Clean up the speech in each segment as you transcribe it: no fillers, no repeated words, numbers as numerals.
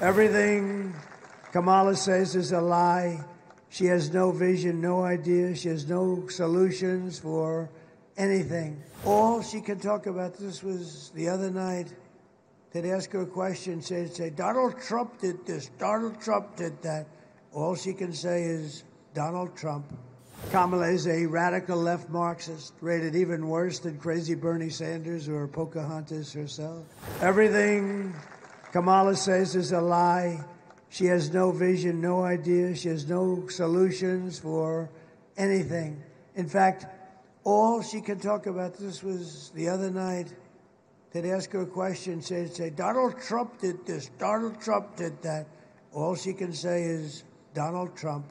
Everything Kamala says is a lie. She has no vision, no idea. She has no solutions for anything. All she can talk about, this was the other night, they'd ask her a question, say, Donald Trump did this, Donald Trump did that. All she can say is Donald Trump. Kamala is a radical left Marxist, rated even worse than crazy Bernie Sanders or Pocahontas herself. Everything Kamala says is a lie. She has no vision, no idea. She has no solutions for anything. In fact, all she can talk about, this was the other night, they'd ask her a question, say, Donald Trump did this, Donald Trump did that. All she can say is Donald Trump.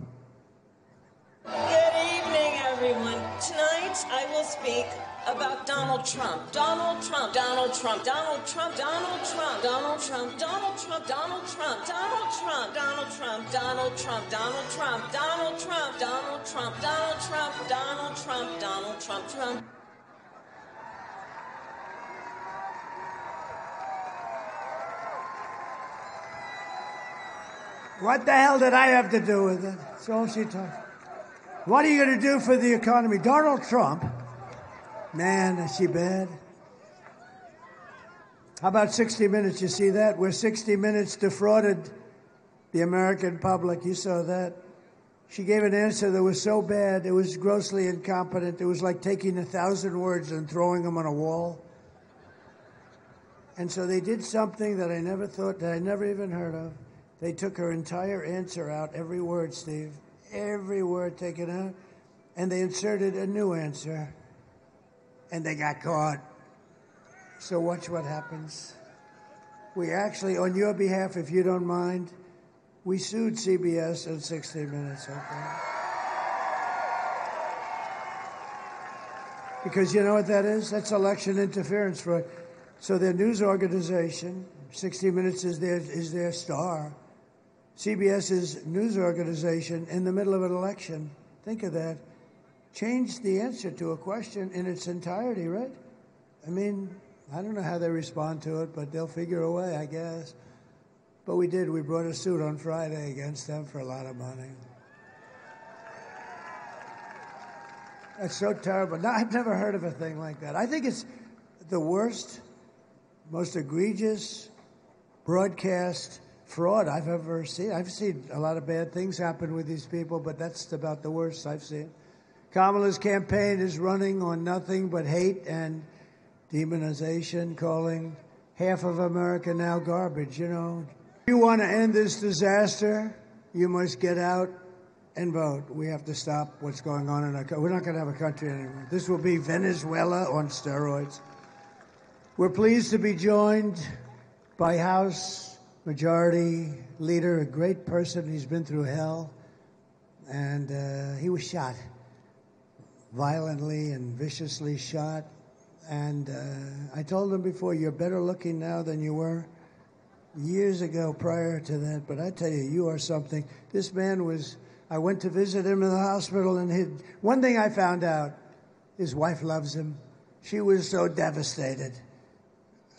Good evening, everyone. Tonight, I will speak about Donald Trump. Donald Trump, Donald Trump, Donald Trump, Donald Trump, Donald Trump, Donald Trump, Donald Trump, Donald Trump, Donald Trump, Donald Trump, Donald Trump, Donald Trump, Donald Trump, Donald Trump, Donald Trump, Donald Trump, Trump. What the hell did I have to do with it? That's all she talks. What are you going to do for the economy? Donald Trump? Man, is she bad? How about 60 Minutes? You see that? Where 60 Minutes defrauded the American public. You saw that. She gave an answer that was so bad, it was grossly incompetent. It was like taking 1,000 words and throwing them on a wall. And so they did something that I never thought, that I never even heard of. They took her entire answer out, every word, Steve, every word taken out, and they inserted a new answer, and they got caught. So watch what happens. We actually, on your behalf, if you don't mind, we sued CBS and 60 Minutes, okay? Because you know what that is? That's election interference fraud. So their news organization, 60 Minutes is their star. CBS's news organization, in the middle of an election, think of that, changed the answer to a question in its entirety, right? I mean, I don't know how they respond to it, but they'll figure a way, I guess. But we did. We brought a suit on Friday against them for a lot of money. That's so terrible. No, I've never heard of a thing like that. I think it's the worst, most egregious broadcast fraud I've ever seen. I've seen a lot of bad things happen with these people, but that's about the worst I've seen. Kamala's campaign is running on nothing but hate and demonization, calling half of America now garbage, you know. If you want to end this disaster, you must get out and vote. We have to stop what's going on in our country. We're not going to have a country anymore. This will be Venezuela on steroids. We're pleased to be joined by House Majority Leader, a great person. He's been through hell, and he was shot, violently and viciously shot. And I told him before, you're better looking now than you were years ago prior to that. But I tell you, you are something. This man was, I went to visit him in the hospital, and one thing I found out, his wife loves him. She was so devastated.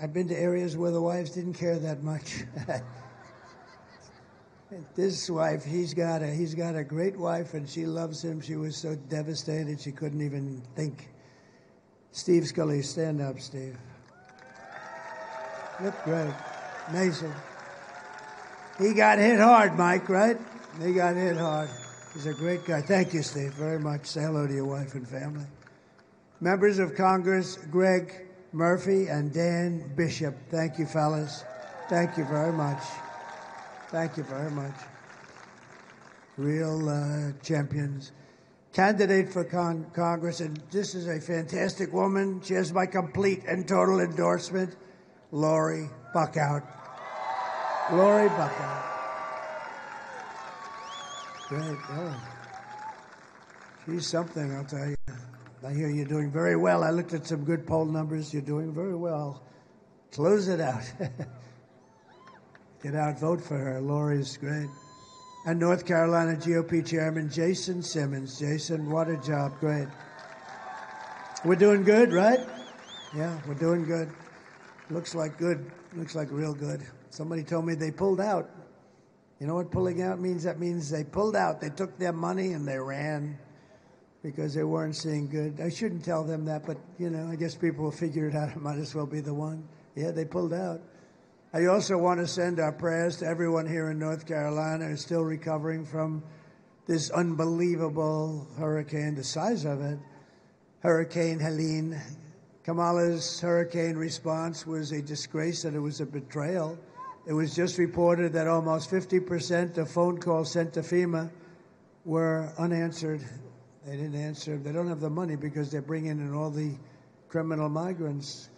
I've been to areas where the wives didn't care that much. This wife, he's got a great wife, and she loves him. She was so devastated she couldn't even think. Steve Scully, stand up, Steve. Look great. Amazing. He got hit hard, Mike, right? He got hit hard. He's a great guy. Thank you, Steve, very much. Say hello to your wife and family. Members of Congress, Greg Murphy and Dan Bishop. Thank you, fellas. Thank you very much. Thank you very much. Real champions. Candidate for Congress, and this is a fantastic woman. She has my complete and total endorsement, Lori Buckout. Lori Buckout. Great girl. She's something, I'll tell you. I hear you're doing very well. I looked at some good poll numbers. You're doing very well. Close it out. Get out, vote for her. Lori's great. And North Carolina GOP Chairman Jason Simmons. Jason, what a job. Great. We're doing good, right? Yeah, we're doing good. Looks like good. Looks like real good. Somebody told me they pulled out. You know what pulling out means? That means they pulled out. They took their money and they ran because they weren't seeing good. I shouldn't tell them that, but, you know, I guess people will figure it out. I might as well be the one. Yeah, they pulled out. I also want to send our prayers to everyone here in North Carolina who's still recovering from this unbelievable hurricane, the size of it, Hurricane Helene. Kamala's hurricane response was a disgrace, and it was a betrayal. It was just reported that almost 50% of phone calls sent to FEMA were unanswered. They didn't answer. They don't have the money because they're bringing in all the criminal migrants.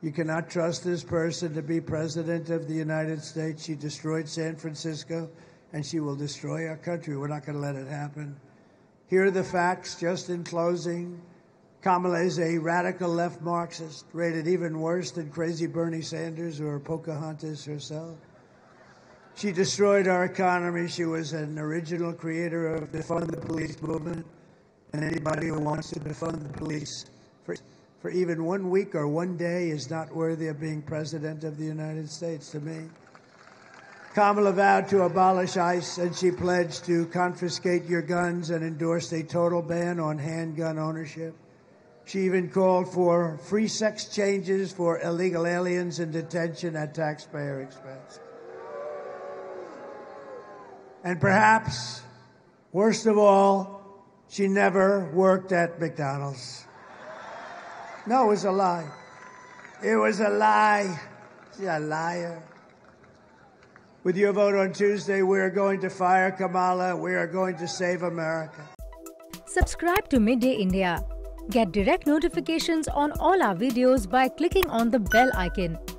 You cannot trust this person to be president of the United States. She destroyed San Francisco, and she will destroy our country. We're not going to let it happen. Here are the facts, just in closing. Kamala is a radical left Marxist, rated even worse than crazy Bernie Sanders or Pocahontas herself. She destroyed our economy. She was an original creator of the defund the police movement, and anybody who wants to defund the police for even 1 week or 1 day is not worthy of being president of the United States to me. Kamala vowed to abolish ICE, and she pledged to confiscate your guns and endorsed a total ban on handgun ownership. She even called for free sex changes for illegal aliens in detention at taxpayer expense. And perhaps, worst of all, she never worked at McDonald's. No, it was a lie. It was a lie. She's a liar. With your vote on Tuesday, we are going to fire Kamala. We are going to save America. Subscribe to Midday India. Get direct notifications on all our videos by clicking on the bell icon.